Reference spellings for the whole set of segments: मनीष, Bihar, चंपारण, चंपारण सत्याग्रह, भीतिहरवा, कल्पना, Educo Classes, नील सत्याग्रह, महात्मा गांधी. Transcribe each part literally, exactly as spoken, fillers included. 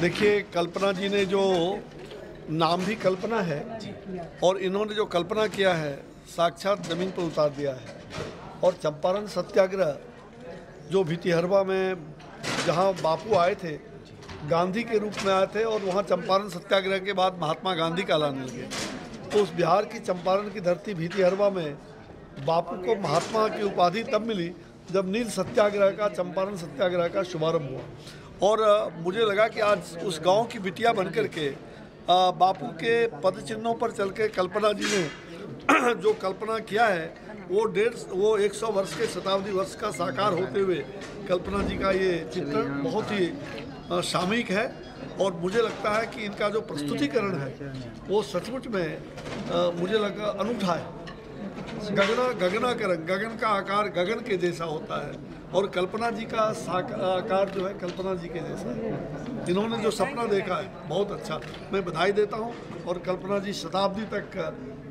देखिए कल्पना जी ने जो नाम भी कल्पना है और इन्होंने जो कल्पना किया है साक्षात ज़मीन पर उतार दिया है। और चंपारण सत्याग्रह जो भीतिहरवा में जहाँ बापू आए थे, गांधी के रूप में आए थे और वहाँ चंपारण सत्याग्रह के बाद महात्मा गांधी कहलाने लगे। तो उस बिहार की चंपारण की धरती भीतिहरवा में बापू को महात्मा की उपाधि तब मिली जब नील सत्याग्रह का, चंपारण सत्याग्रह का शुभारंभ हुआ। और मुझे लगा कि आज उस गाँव की बिटिया बन कर के बापू के पद चिन्हों पर चल के कल्पना जी ने जो कल्पना किया है वो डेढ़ वो एक सौ वर्ष के शताब्दी वर्ष का साकार होते हुए कल्पना जी का ये चित्रण बहुत ही सामयिक है। और मुझे लगता है कि इनका जो प्रस्तुतिकरण है वो सचमुच में आ, मुझे लगा अनूठा है। गगना गगना का रंग, गगन का आकार गगन के जैसा होता है और कल्पना जी का आकार जो है कल्पना जी के जैसा है। इन्होंने जो सपना देखा है बहुत अच्छा, मैं बधाई देता हूँ। और कल्पना जी शताब्दी तक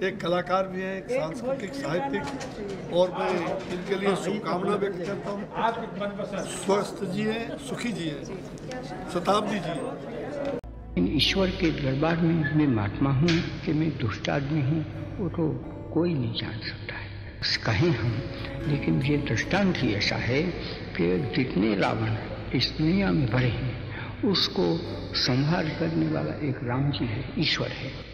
एक कलाकार भी हैं, एक सांस्कृतिक साहित्यिक, और मैं इनके लिए शुभकामना व्यक्त करता हूँ। स्वस्थ जिए, सुखी जिए, शताब्दी जिए। ईश्वर के दरबार में मैं महात्मा हूँ कि मैं दुष्ट आदमी हूँ वो तो कोई नहीं जान सकता है, कहें हम। लेकिन ये दृष्टांत ही ऐसा है कि जितने रावण इस दुनिया में भरे हैं उसको संहार करने वाला एक राम जी है, ईश्वर है।